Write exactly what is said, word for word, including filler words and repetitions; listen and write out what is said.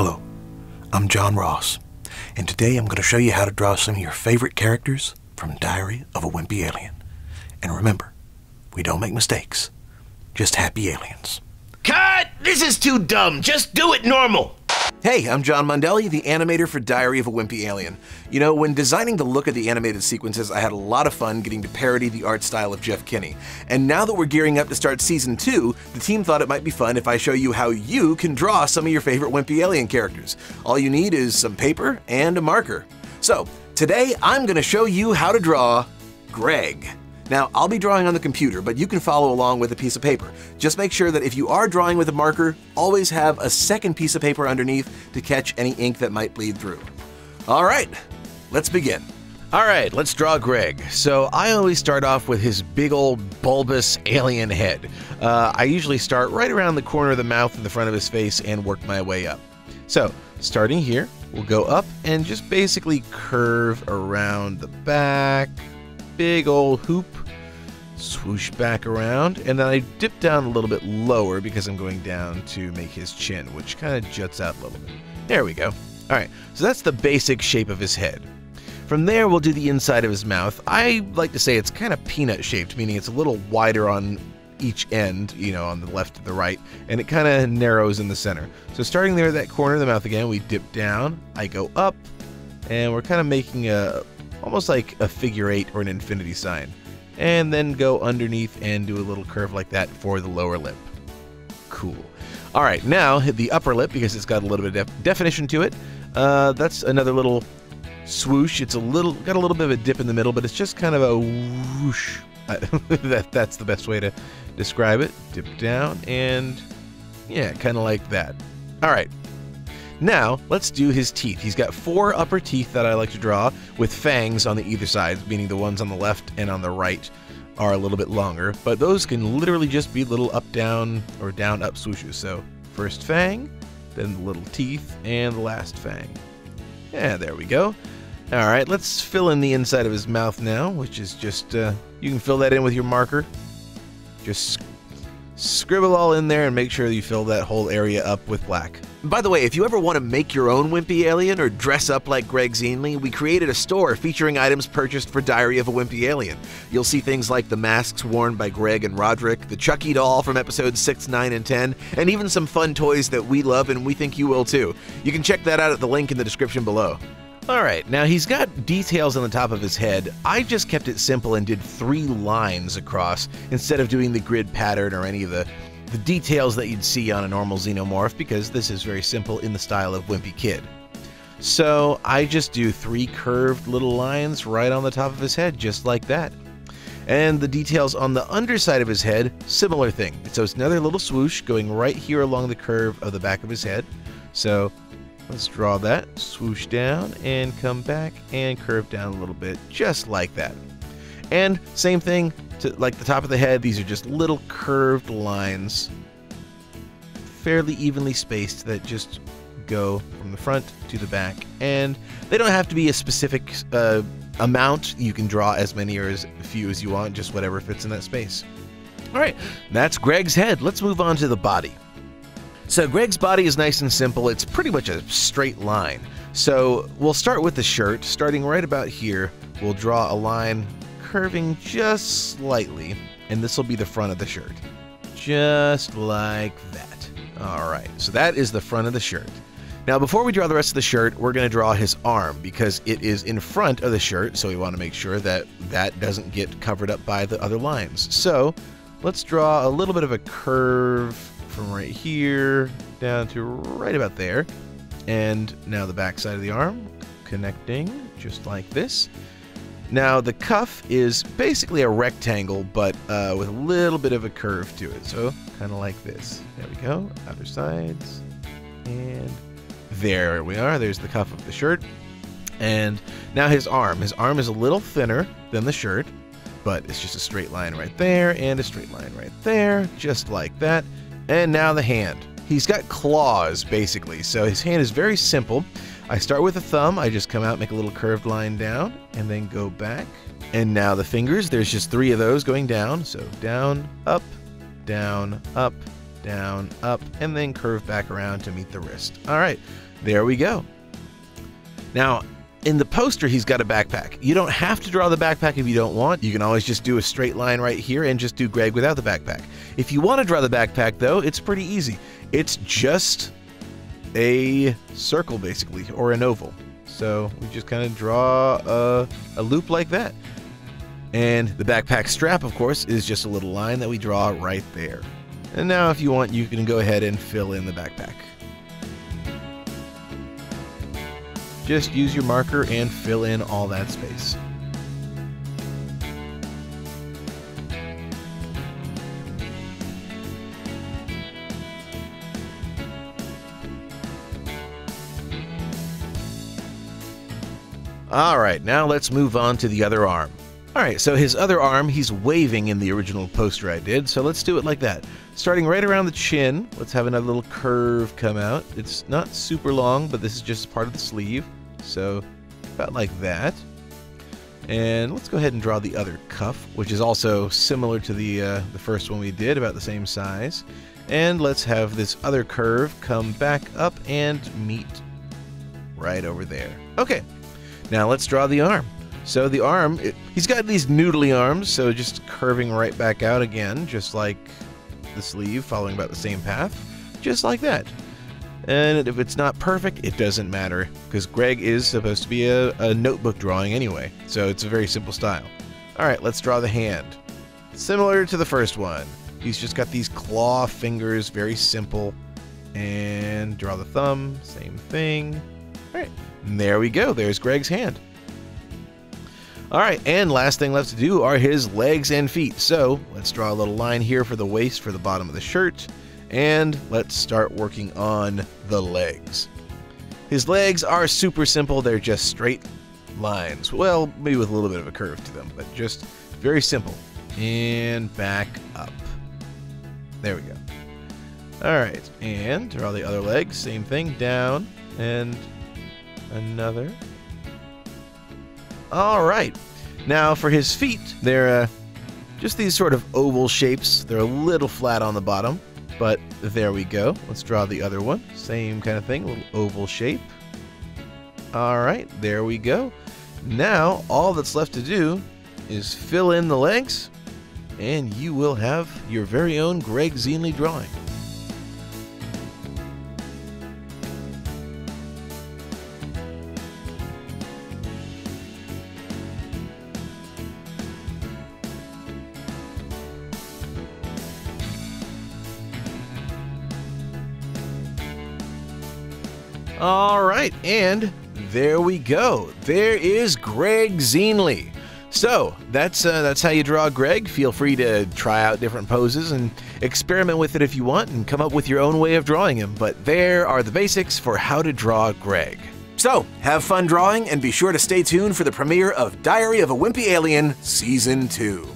Hello, I'm John Ross, and today I'm going to show you how to draw some of your favorite characters from Diary of a Wimpy Alien. And remember, we don't make mistakes, just happy aliens. Cut! This is too dumb! Just do it normal! Hey, I'm John Mondelli, the animator for Diary of a Wimpy Alien. You know, when designing the look of the animated sequences, I had a lot of fun getting to parody the art style of Jeff Kinney. And now that we're gearing up to start season two, the team thought it might be fun if I show you how you can draw some of your favorite Wimpy Alien characters. All you need is some paper and a marker. So, today I'm going to show you how to draw Greg. Now, I'll be drawing on the computer, but you can follow along with a piece of paper. Just make sure that if you are drawing with a marker, always have a second piece of paper underneath to catch any ink that might bleed through. All right, let's begin. All right, let's draw Greg. So I always start off with his big old bulbous alien head. Uh, I usually start right around the corner of the mouth and the front of his face and work my way up. So starting here, we'll go up and just basically curve around the back. Big old hoop, swoosh back around, and then I dip down a little bit lower because I'm going down to make his chin, which kind of juts out a little bit. There we go. All right, so that's the basic shape of his head. From there, we'll do the inside of his mouth. I like to say it's kind of peanut-shaped, meaning it's a little wider on each end, you know, on the left to the right, and it kind of narrows in the center. So starting there at that corner of the mouth again, we dip down, I go up, and we're kind of making a almost like a figure eight or an infinity sign, and then go underneath and do a little curve like that for the lower lip. Cool. All right, now hit the upper lip because it's got a little bit of def definition to it. Uh, that's another little swoosh. It's a little got a little bit of a dip in the middle, but it's just kind of a whoosh. that that's the best way to describe it. Dip down and yeah, kind of like that. All right. Now, let's do his teeth. He's got four upper teeth that I like to draw with fangs on the either side, meaning the ones on the left and on the right are a little bit longer, but those can literally just be little up-down or down-up swooshes. So first fang, then the little teeth, and the last fang. Yeah, there we go. All right, let's fill in the inside of his mouth now, which is just, uh, you can fill that in with your marker. Just scribble all in there and make sure you fill that whole area up with black. By the way, if you ever want to make your own Wimpy Alien or dress up like Greg Xenley, we created a store featuring items purchased for Diary of a Wimpy Alien. You'll see things like the masks worn by Greg and Roderick, the Chucky doll from episodes six, nine, and ten, and even some fun toys that we love and we think you will too. You can check that out at the link in the description below. All right, now he's got details on the top of his head. I just kept it simple and did three lines across instead of doing the grid pattern or any of the, the details that you'd see on a normal xenomorph because this is very simple in the style of Wimpy Kid. So I just do three curved little lines right on the top of his head, just like that. And the details on the underside of his head, similar thing. So it's another little swoosh going right here along the curve of the back of his head. So let's draw that, swoosh down, and come back and curve down a little bit, just like that. And same thing, to like the top of the head, these are just little curved lines, fairly evenly spaced, that just go from the front to the back. And they don't have to be a specific uh, amount. You can draw as many or as few as you want, just whatever fits in that space. All right, that's Greg's head. Let's move on to the body. So Greg's body is nice and simple. It's pretty much a straight line. So we'll start with the shirt. Starting right about here, we'll draw a line curving just slightly, and this will be the front of the shirt. Just like that. All right, so that is the front of the shirt. Now, before we draw the rest of the shirt, we're gonna draw his arm because it is in front of the shirt, so we wanna make sure that that doesn't get covered up by the other lines. So let's draw a little bit of a curve from right here down to right about there, and now the back side of the arm connecting just like this. Now the cuff is basically a rectangle, but uh, with a little bit of a curve to it, so kind of like this. There we go, other sides, and there we are. There's the cuff of the shirt, and now his arm. His arm is a little thinner than the shirt, but it's just a straight line right there and a straight line right there, just like that. And now the hand. He's got claws, basically, so his hand is very simple. I start with a thumb, I just come out, make a little curved line down, and then go back. And now the fingers, there's just three of those going down, so down, up, down, up, down, up, and then curve back around to meet the wrist. All right, there we go. Now, in the poster, he's got a backpack. You don't have to draw the backpack if you don't want. You can always just do a straight line right here and just do Greg without the backpack. If you want to draw the backpack, though, it's pretty easy. It's just a circle, basically, or an oval. So we just kind of draw a, a loop like that. And the backpack strap, of course, is just a little line that we draw right there. And now, if you want, you can go ahead and fill in the backpack. Just use your marker and fill in all that space. All right, now let's move on to the other arm. All right, so his other arm, he's waving in the original poster I did, so let's do it like that. Starting right around the chin, let's have another little curve come out. It's not super long, but this is just part of the sleeve. So about like that. And let's go ahead and draw the other cuff, which is also similar to the, uh, the first one we did, about the same size. And let's have this other curve come back up and meet right over there. Okay, now let's draw the arm. So the arm, it, he's got these noodly arms, so just curving right back out again, just like the sleeve, following about the same path, just like that. And if it's not perfect, it doesn't matter, because Greg is supposed to be a, a notebook drawing anyway, so it's a very simple style. All right, let's draw the hand. Similar to the first one. He's just got these claw fingers, very simple. And draw the thumb, same thing. All right, and there we go. There's Greg's hand. All right, and last thing left to do are his legs and feet. So let's draw a little line here for the waist, for the bottom of the shirt. And let's start working on the legs. His legs are super simple. They're just straight lines. Well, maybe with a little bit of a curve to them, but just very simple. And back up. There we go. All right, and draw the other leg. Same thing, down and another. All right. Now for his feet, they're uh, just these sort of oval shapes. They're a little flat on the bottom. But there we go. Let's draw the other one. Same kind of thing, little oval shape. All right, there we go. Now all that's left to do is fill in the legs, and you will have your very own Greg Xenley drawing. All right, and there we go. There is Greg Xenley. So that's uh, that's how you draw Greg. Feel free to try out different poses and experiment with it if you want, and come up with your own way of drawing him. But there are the basics for how to draw Greg. So have fun drawing, and be sure to stay tuned for the premiere of Diary of a Wimpy Alien Season two.